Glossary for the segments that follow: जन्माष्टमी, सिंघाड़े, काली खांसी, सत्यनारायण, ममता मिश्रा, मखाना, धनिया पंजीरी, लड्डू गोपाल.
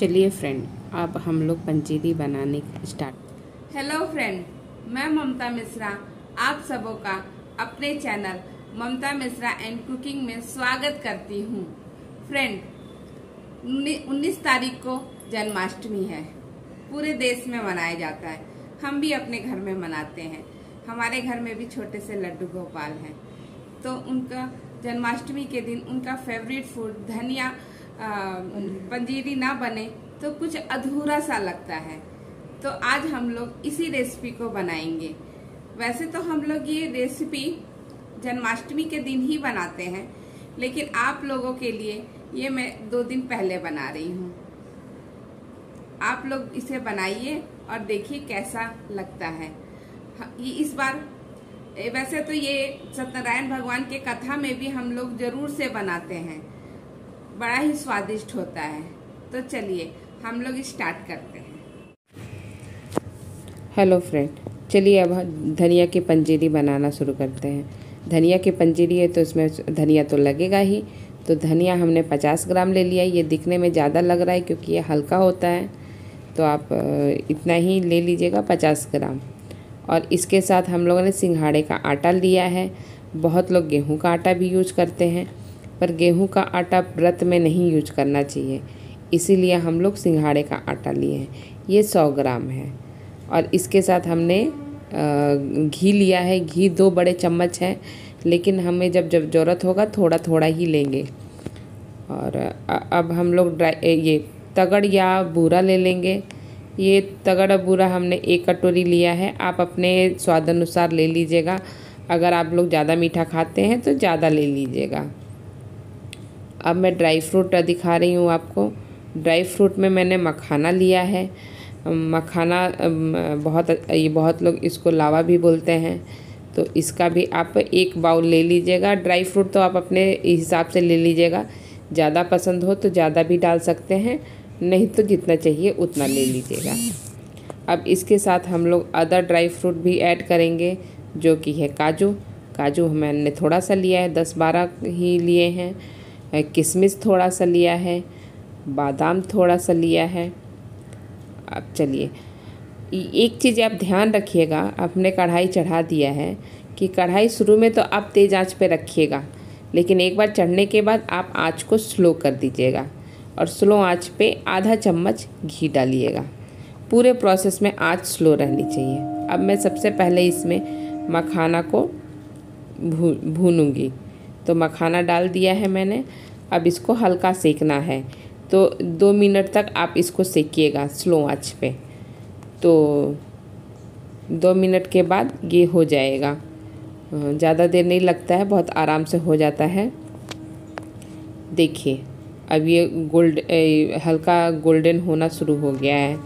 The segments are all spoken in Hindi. चलिए फ्रेंड, अब हम लोग पंजीरी बनाने स्टार्ट। हेलो फ्रेंड, मैं ममता मिश्रा, आप सबों का अपने channel ममता मिश्रा and cooking में स्वागत करती हूँ। फ्रेंड, 19 तारीख को जन्माष्टमी है, पूरे देश में मनाया जाता है, हम भी अपने घर में मनाते हैं। हमारे घर में भी छोटे से लड्डू गोपाल हैं, तो उनका जन्माष्टमी के दिन उनका फेवरेट फूड धनिया पंजीरी ना बने तो कुछ अधूरा सा लगता है। तो आज हम लोग इसी रेसिपी को बनाएंगे। वैसे तो हम लोग ये रेसिपी जन्माष्टमी के दिन ही बनाते हैं, लेकिन आप लोगों के लिए ये मैं 2 दिन पहले बना रही हूँ। आप लोग इसे बनाइए और देखिए कैसा लगता है। ये इस बार वैसे तो ये सत्यनारायण भगवान के कथा में भी हम लोग जरूर से बनाते हैं, बड़ा ही स्वादिष्ट होता है। तो चलिए हम लोग स्टार्ट करते हैं। हेलो फ्रेंड, चलिए अब धनिया की पंजीरी बनाना शुरू करते हैं। धनिया की पंजीरी है तो इसमें धनिया तो लगेगा ही। तो धनिया हमने 50 ग्राम ले लिया। ये दिखने में ज़्यादा लग रहा है क्योंकि ये हल्का होता है, तो आप इतना ही ले लीजिएगा 50 ग्राम। और इसके साथ हम लोगों ने सिंघाड़े का आटा लिया है। बहुत लोग गेहूं का आटा भी यूज करते हैं, पर गेहूं का आटा व्रत में नहीं यूज करना चाहिए, इसीलिए हम लोग सिंघाड़े का आटा लिए हैं। ये 100 ग्राम है। और इसके साथ हमने घी लिया है। घी 2 बड़े चम्मच है, लेकिन हमें जब जब ज़रूरत होगा थोड़ा थोड़ा ही लेंगे। और अब हम लोग ये तगड़ या बूरा ले लेंगे। ये तगड़ बूरा हमने 1 कटोरी लिया है। आप अपने स्वाद अनुसार ले लीजिएगा। अगर आप लोग ज़्यादा मीठा खाते हैं तो ज़्यादा ले लीजिएगा। अब मैं ड्राई फ्रूट दिखा रही हूँ आपको। ड्राई फ्रूट में मैंने मखाना लिया है। मखाना बहुत लोग इसको लावा भी बोलते हैं, तो इसका भी आप 1 बाउल ले लीजिएगा। ड्राई फ्रूट तो आप अपने हिसाब से ले लीजिएगा। ज़्यादा पसंद हो तो ज़्यादा भी डाल सकते हैं, नहीं तो जितना चाहिए उतना ले लीजिएगा। अब इसके साथ हम लोग अदर ड्राई फ्रूट भी ऐड करेंगे, जो कि है काजू। काजू हमने थोड़ा सा लिया है, 10-12 ही लिए हैं। किशमिश थोड़ा सा लिया है, बादाम थोड़ा सा लिया है। अब चलिए, एक चीज़ आप ध्यान रखिएगा, आपने कढ़ाई चढ़ा दिया है कि कढ़ाई शुरू में तो आप तेज़ आंच पे रखिएगा, लेकिन एक बार चढ़ने के बाद आप आंच को स्लो कर दीजिएगा और स्लो आंच पे आधा चम्मच घी डालिएगा। पूरे प्रोसेस में आंच स्लो रहनी चाहिए। अब मैं सबसे पहले इसमें मखाना को भूनूंगी। तो मखाना डाल दिया है मैंने। अब इसको हल्का सेकना है, तो 2 मिनट तक आप इसको सेकिएगा स्लो आंच पे। तो 2 मिनट के बाद ये हो जाएगा। ज़्यादा देर नहीं लगता है, बहुत आराम से हो जाता है। देखिए, अब ये हल्का गोल्डन होना शुरू हो गया है।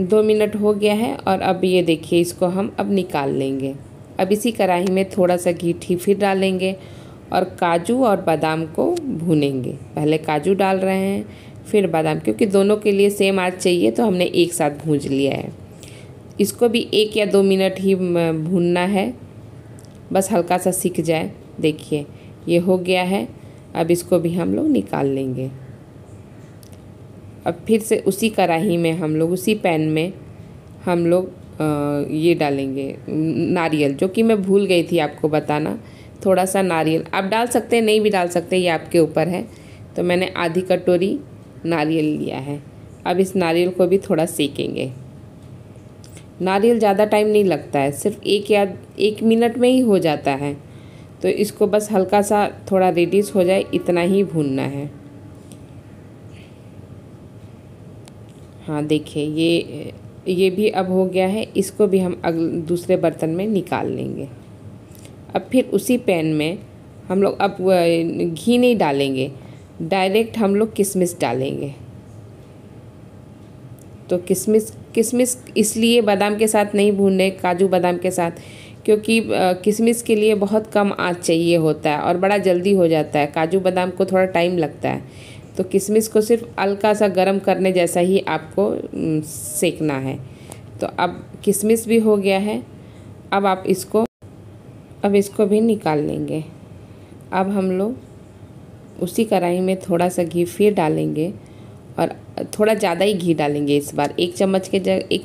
2 मिनट हो गया है और अब ये देखिए, इसको हम अब निकाल लेंगे। अब इसी कढ़ाई में थोड़ा सा घी फिर डालेंगे और काजू और बादाम को भूनेंगे। पहले काजू डाल रहे हैं, फिर बादाम, क्योंकि दोनों के लिए सेम आंच चाहिए, तो हमने एक साथ भून लिया है। इसको भी 1 या 2 मिनट ही भूनना है, बस हल्का सा सिक जाए। देखिए, ये हो गया है। अब इसको भी हम लोग निकाल लेंगे। अब फिर से उसी कढ़ाई में हम लोग, उसी पैन में हम लोग ये डालेंगे नारियल, जो कि मैं भूल गई थी आपको बताना। थोड़ा सा नारियल आप डाल सकते हैं, नहीं भी डाल सकते, ये आपके ऊपर है। तो मैंने आधी कटोरी नारियल लिया है। अब इस नारियल को भी थोड़ा सेकेंगे। नारियल ज़्यादा टाइम नहीं लगता है, सिर्फ 1 मिनट में ही हो जाता है। तो इसको बस हल्का सा थोड़ा रेडिश हो जाए, इतना ही भूनना है। हाँ देखिए, ये भी अब हो गया है। इसको भी हम दूसरे बर्तन में निकाल लेंगे। अब फिर उसी पैन में हम लोग अब घी नहीं डालेंगे, डायरेक्ट हम लोग किशमिश डालेंगे। तो किशमिश इसलिए बादाम के साथ नहीं भूने, काजू बादाम के साथ, क्योंकि किशमिश के लिए बहुत कम आँच चाहिए होता है और बड़ा जल्दी हो जाता है। काजू बादाम को थोड़ा टाइम लगता है। तो किशमिश को सिर्फ हल्का सा गर्म करने जैसा ही आपको सेकना है। तो अब किशमिश भी हो गया है। अब आप इसको भी निकाल लेंगे। अब हम लोग उसी कढ़ाई में थोड़ा सा घी फिर डालेंगे और थोड़ा ज़्यादा ही घी डालेंगे इस बार, 1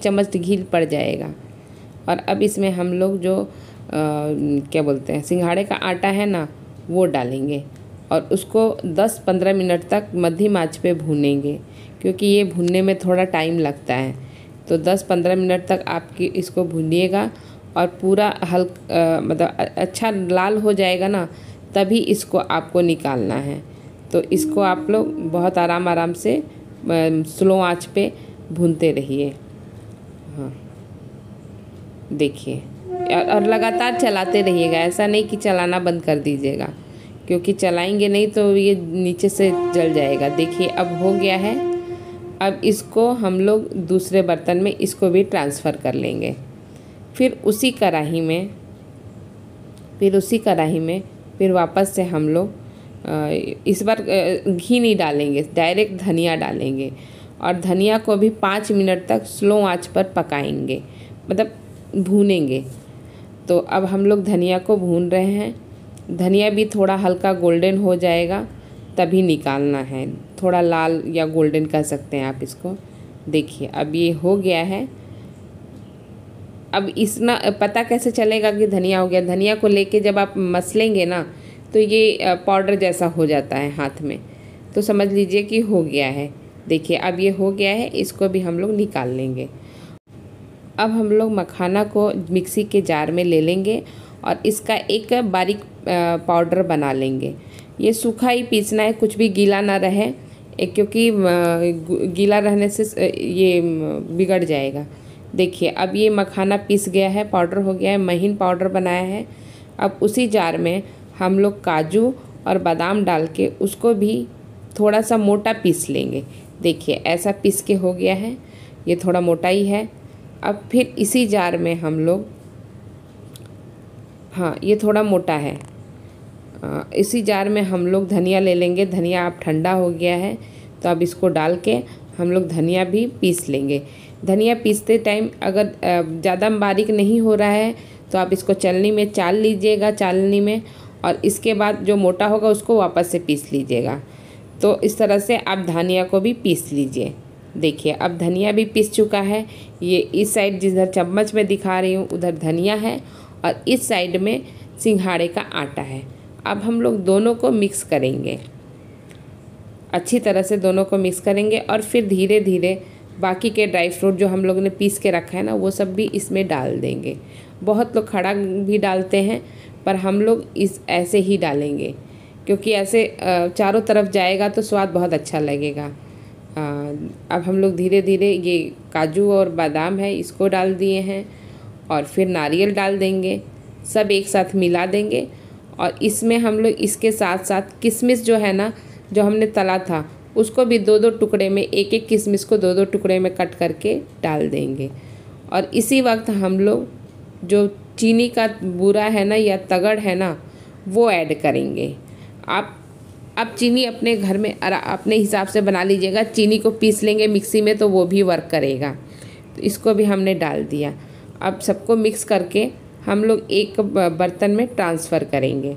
चम्मच घी पड़ जाएगा। और अब इसमें हम लोग जो क्या बोलते हैं सिंघाड़े का आटा है ना, वो डालेंगे और उसको 10-15 मिनट तक मध्यम आंच पे भूनेंगे, क्योंकि ये भूनने में थोड़ा टाइम लगता है। तो 10-15 मिनट तक आपकी इसको भूनिएगा और पूरा मतलब अच्छा लाल हो जाएगा ना, तभी इसको आपको निकालना है। तो इसको आप लोग बहुत आराम से स्लो आंच पे भूनते रहिए। हाँ देखिए, और लगातार चलाते रहिएगा, ऐसा नहीं कि चलाना बंद कर दीजिएगा, क्योंकि चलाएंगे नहीं तो ये नीचे से जल जाएगा। देखिए अब हो गया है। अब इसको हम लोग दूसरे बर्तन में इसको भी ट्रांसफ़र कर लेंगे। फिर उसी कढ़ाई में वापस से हम लोग इस बार घी नहीं डालेंगे, डायरेक्ट धनिया डालेंगे और धनिया को भी 5 मिनट तक स्लो आंच पर पकाएंगे, मतलब भूनेंगे। तो अब हम लोग धनिया को भून रहे हैं। धनिया भी थोड़ा हल्का गोल्डन हो जाएगा तभी निकालना है, थोड़ा लाल या गोल्डन कह सकते हैं आप इसको। देखिए अब ये हो गया है। अब इस ना पता कैसे चलेगा कि धनिया हो गया, धनिया को लेके जब आप मसलेंगे ना तो ये पाउडर जैसा हो जाता है हाथ में, तो समझ लीजिए कि हो गया है। देखिए अब ये हो गया है, इसको भी हम लोग निकाल लेंगे। अब हम लोग मखाना को मिक्सी के जार में ले लेंगे और इसका एक बारीक पाउडर बना लेंगे। ये सूखा ही पीसना है, कुछ भी गीला ना रहे, क्योंकि गीला रहने से ये बिगड़ जाएगा। देखिए अब ये मखाना पीस गया है, पाउडर हो गया है, महीन पाउडर बनाया है। अब उसी जार में हम लोग काजू और बादाम डाल के उसको भी थोड़ा सा मोटा पीस लेंगे। देखिए ऐसा पीस के हो गया है, ये थोड़ा मोटा ही है। अब फिर इसी जार में हम लोग, हाँ ये थोड़ा मोटा है, इसी जार में हम लोग धनिया ले लेंगे। धनिया अब ठंडा हो गया है, तो अब इसको डाल के हम लोग धनिया भी पीस लेंगे। धनिया पीसते टाइम अगर ज़्यादा बारीक नहीं हो रहा है तो आप इसको चलनी में चाल लीजिएगा, चालनी में, और इसके बाद जो मोटा होगा उसको वापस से पीस लीजिएगा। तो इस तरह से आप धनिया को भी पीस लीजिए। देखिए अब धनिया भी पीस चुका है। ये इस साइड जिधर चम्मच में दिखा रही हूँ उधर धनिया है और इस साइड में सिंघाड़े का आटा है। अब हम लोग दोनों को मिक्स करेंगे, अच्छी तरह से दोनों को मिक्स करेंगे और फिर धीरे धीरे बाकी के ड्राई फ्रूट जो हम लोग ने पीस के रखा है ना, वो सब भी इसमें डाल देंगे। बहुत लोग खड़ा भी डालते हैं, पर हम लोग इस ऐसे ही डालेंगे, क्योंकि ऐसे चारों तरफ जाएगा तो स्वाद बहुत अच्छा लगेगा। अब हम लोग धीरे धीरे ये काजू और बादाम है इसको डाल दिए हैं और फिर नारियल डाल देंगे, सब एक साथ मिला देंगे। और इसमें हम लोग इसके साथ साथ किशमिश जो है ना, जो हमने तला था उसको भी 2-2 टुकड़े में, एक किशमिश को 2-2 टुकड़े में कट करके डाल देंगे। और इसी वक्त हम लोग जो चीनी का बूरा है ना या तगड़ है ना, वो ऐड करेंगे। आप चीनी अपने घर में अपने हिसाब से बना लीजिएगा। चीनी को पीस लेंगे मिक्सी में तो वो भी वर्क करेगा, तो इसको भी हमने डाल दिया। अब सबको मिक्स करके हम लोग एक बर्तन में ट्रांसफ़र करेंगे।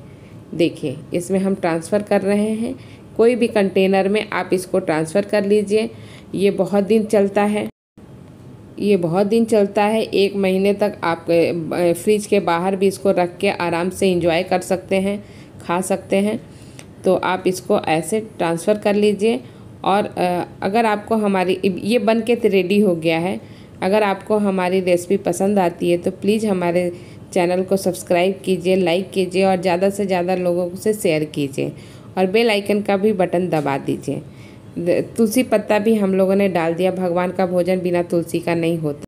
देखिए इसमें हम ट्रांसफ़र कर रहे हैं, कोई भी कंटेनर में आप इसको ट्रांसफ़र कर लीजिए। ये बहुत दिन चलता है, ये बहुत दिन चलता है। 1 महीने तक आप फ्रिज के बाहर भी इसको रख के आराम से एंजॉय कर सकते हैं, खा सकते हैं। तो आप इसको ऐसे ट्रांसफ़र कर लीजिए। और अगर आपको हमारी ये बन के रेडी हो गया है, अगर आपको हमारी रेसिपी पसंद आती है तो प्लीज़ हमारे चैनल को सब्सक्राइब कीजिए, लाइक कीजिए और ज़्यादा से ज़्यादा लोगों से शेयर कीजिए और बेल आइकन का भी बटन दबा दीजिए। तुलसी पत्ता भी हम लोगों ने डाल दिया, भगवान का भोजन बिना तुलसी का नहीं होता।